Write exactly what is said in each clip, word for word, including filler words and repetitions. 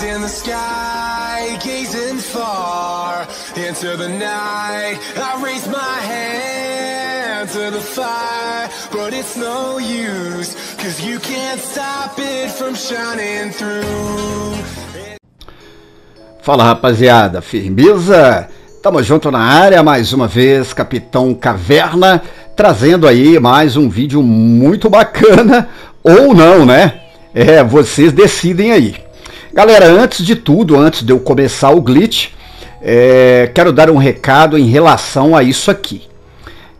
Stars in the sky, gazing far into the night. I raise my hand to the fire, but it's no use, cause you can't stop it from shining through. Fala rapaziada, firmeza? Tamo junto na área mais uma vez, Capitão Caverna, trazendo aí mais um vídeo muito bacana, ou não, né? É, vocês decidem aí. Galera, antes de tudo, antes de eu começar o glitch, é, quero dar um recado em relação a isso aqui.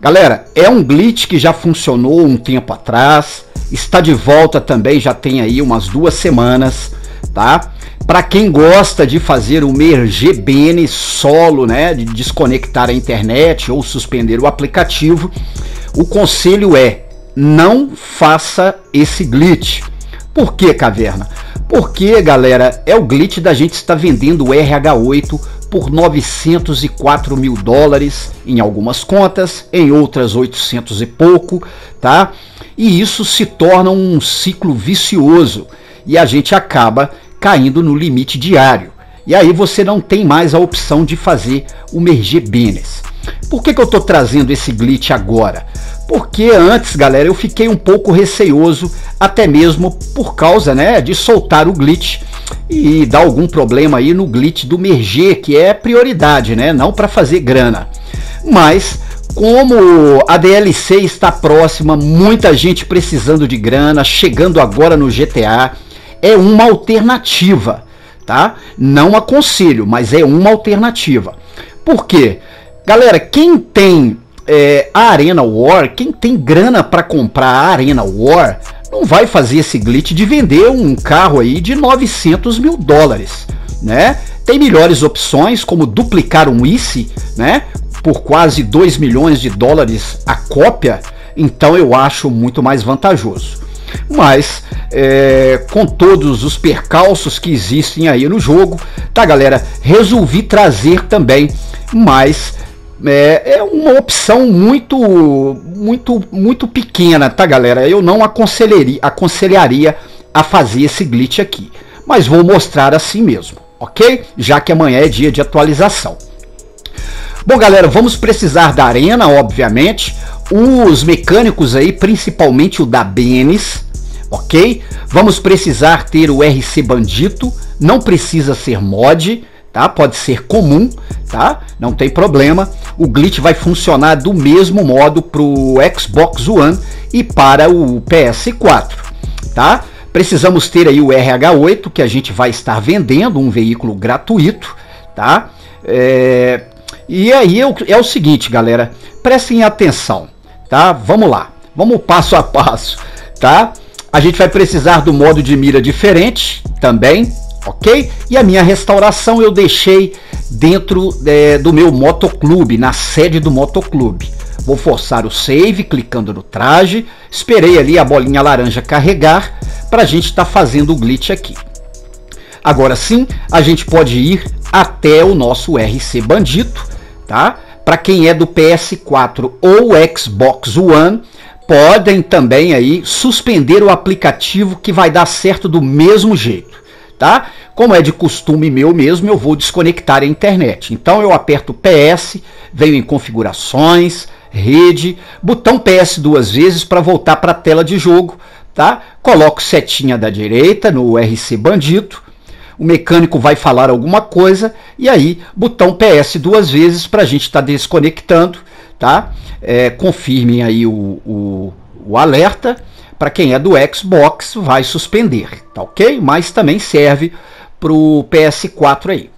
Galera, é um glitch que já funcionou um tempo atrás, está de volta também, já tem aí umas duas semanas, tá? Para quem gosta de fazer uma R G B N solo, né, de desconectar a internet ou suspender o aplicativo, o conselho é, não faça esse glitch. Por que, Caverna? Porque, galera, é o glitch da gente estar vendendo o R H oito por novecentos e quatro mil dólares em algumas contas, em outras oitocentos e pouco, tá? E isso se torna um ciclo vicioso e a gente acaba caindo no limite diário. E aí você não tem mais a opção de fazer o Benny's. Por que que eu tô trazendo esse glitch agora? Porque antes, galera, eu fiquei um pouco receoso, até mesmo por causa, né, de soltar o glitch e dar algum problema aí no glitch do merger, que é prioridade, né, não para fazer grana. Mas como a D L C está próxima, muita gente precisando de grana, chegando agora no G T A, é uma alternativa, tá? Não aconselho, mas é uma alternativa. Por quê? Galera, quem tem é, a Arena War, quem tem grana para comprar a Arena War, não vai fazer esse glitch de vender um carro aí de novecentos mil dólares, né? Tem melhores opções, como duplicar um I C E, né? Por quase dois milhões de dólares a cópia, então eu acho muito mais vantajoso. Mas, é, com todos os percalços que existem aí no jogo, tá galera, resolvi trazer também mais... É, é uma opção muito, muito, muito pequena, tá galera? Eu não aconselharia, aconselharia a fazer esse glitch aqui, mas vou mostrar assim mesmo, ok? Já que amanhã é dia de atualização. Bom galera, vamos precisar da arena, obviamente, os mecânicos aí, principalmente o da Benny's, ok? Vamos precisar ter o R C Bandito, não precisa ser mod, tá? Pode ser comum, tá? Não tem problema. O glitch vai funcionar do mesmo modo para o Xbox one e para o P S quatro, tá? Precisamos ter aí o R H oito, que a gente vai estar vendendo, um veículo gratuito, tá? É... E aí é o seguinte, galera, prestem atenção, tá? Vamos lá, vamos passo a passo, tá? A gente vai precisar do modo de mira diferente também, ok? E a minha restauração eu deixei dentro é, do meu motoclube, na sede do motoclube. Vou forçar o save clicando no traje, esperei ali a bolinha laranja carregar para a gente estar fazendo o glitch aqui. Agora sim, a gente pode ir até o nosso R C Bandito, tá? Para quem é do P S quatro ou Xbox one, podem também aí suspender o aplicativo que vai dar certo do mesmo jeito. Tá? Como é de costume meu mesmo, eu vou desconectar a internet. Então eu aperto P S, venho em configurações, rede, botão P S duas vezes para voltar para a tela de jogo, tá? Coloco setinha da direita no R C Bandito, o mecânico vai falar alguma coisa e aí botão P S duas vezes para a gente estar tá desconectando, tá? É, confirmem aí o, o, o alerta. Para quem é do Xbox, vai suspender, tá ok? Mas também serve para o P S quatro aí.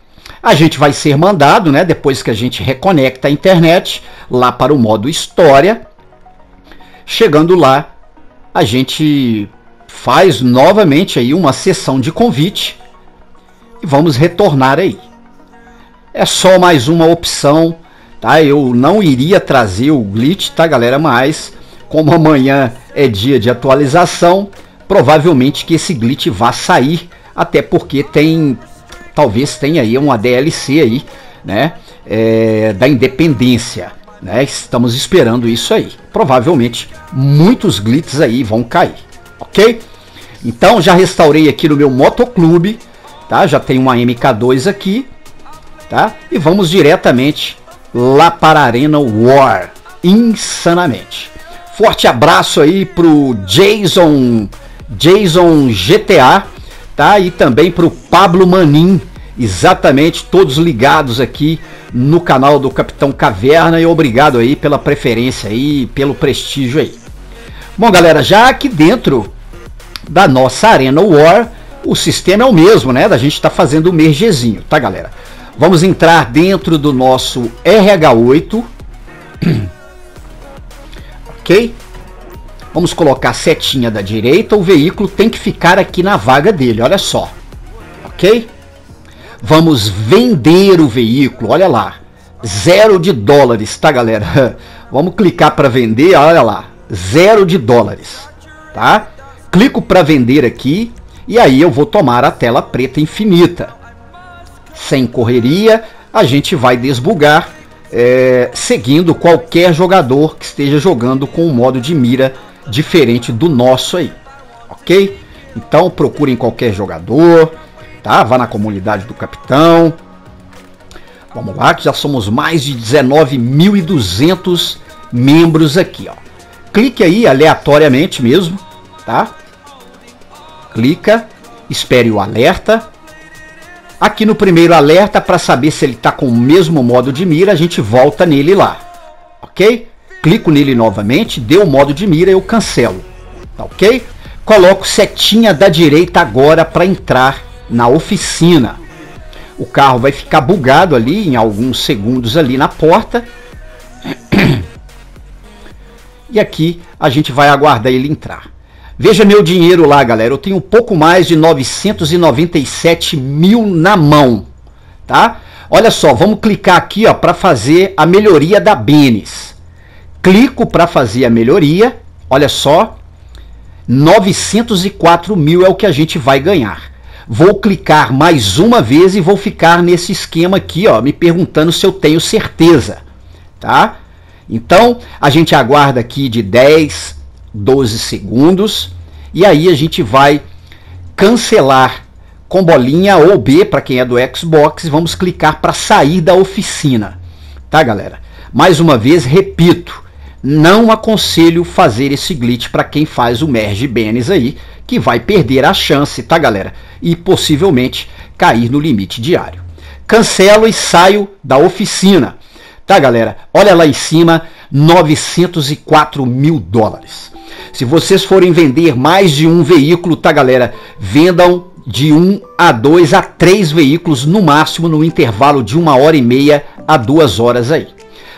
A gente vai ser mandado, né? Depois que a gente reconecta a internet, lá para o modo história. Chegando lá, a gente faz novamente aí uma sessão de convite. E vamos retornar aí. É só mais uma opção, tá? Eu não iria trazer o glitch, tá galera? Mas... como amanhã é dia de atualização, provavelmente que esse glitch vá sair, até porque tem, talvez tenha aí uma D L C aí, né, é, da independência, né, estamos esperando isso aí, provavelmente muitos glitches aí vão cair, ok? Então já restaurei aqui no meu motoclube, tá? Já tem uma M K dois aqui, tá? E vamos diretamente lá para a Arena War, insanamente. Forte abraço aí pro Jason, Jason G T A, tá? E também pro Pablo Manin, exatamente, todos ligados aqui no canal do Capitão Caverna, e obrigado aí pela preferência aí, pelo prestígio aí. Bom, galera, já aqui dentro da nossa Arena War, o sistema é o mesmo, né? Da gente tá fazendo o mergezinho, tá, galera? Vamos entrar dentro do nosso R H oito. Ok? Vamos colocar a setinha da direita. O veículo tem que ficar aqui na vaga dele, olha só. Ok? Vamos vender o veículo, olha lá. Zero de dólares, tá, galera? Vamos clicar para vender, olha lá. Zero de dólares, tá? Clico para vender aqui e aí eu vou tomar a tela preta infinita. Sem correria, a gente vai desbugar, é, seguindo qualquer jogador que esteja jogando com um modo de mira diferente do nosso aí, ok? Então procurem qualquer jogador, tá? Vá na comunidade do Capitão. Vamos lá, que já somos mais de dezenove mil e duzentos membros aqui, ó. Clique aí aleatoriamente mesmo, tá? Clica, espere o alerta. Aqui no primeiro alerta, para saber se ele está com o mesmo modo de mira, a gente volta nele lá, ok? Clico nele novamente, deu o modo de mira, eu cancelo, tá, ok? Coloco setinha da direita agora para entrar na oficina. O carro vai ficar bugado ali em alguns segundos ali na porta. E aqui a gente vai aguardar ele entrar. Veja meu dinheiro lá, galera. Eu tenho um pouco mais de novecentos e noventa e sete mil na mão, tá? Olha só, vamos clicar aqui, ó, para fazer a melhoria da Benny's. Clico para fazer a melhoria. Olha só, novecentos e quatro mil é o que a gente vai ganhar. Vou clicar mais uma vez e vou ficar nesse esquema aqui, ó, me perguntando se eu tenho certeza, tá? Então, a gente aguarda aqui de dez, doze segundos, e aí a gente vai cancelar com bolinha ou B para quem é do Xbox, e vamos clicar para sair da oficina, tá, galera? Mais uma vez, repito, não aconselho fazer esse glitch para quem faz o merge Benny's aí, que vai perder a chance, tá, galera? E possivelmente cair no limite diário. Cancelo e saio da oficina, tá, galera? Olha lá em cima, novecentos e quatro mil dólares. Se vocês forem vender mais de um veículo, tá, galera? Vendam de um a dois a três veículos no máximo, no intervalo de uma hora e meia a duas horas aí.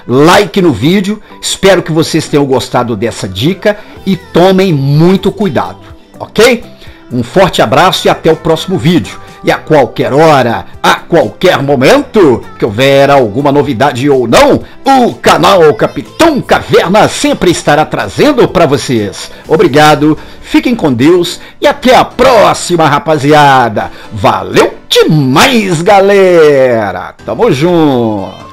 Like no vídeo, espero que vocês tenham gostado dessa dica e tomem muito cuidado, ok? Um forte abraço e até o próximo vídeo. E a qualquer hora, a qualquer momento, que houver alguma novidade ou não, o canal Capitão Caverna sempre estará trazendo para vocês. Obrigado, fiquem com Deus e até a próxima, rapaziada. Valeu demais, galera. Tamo junto.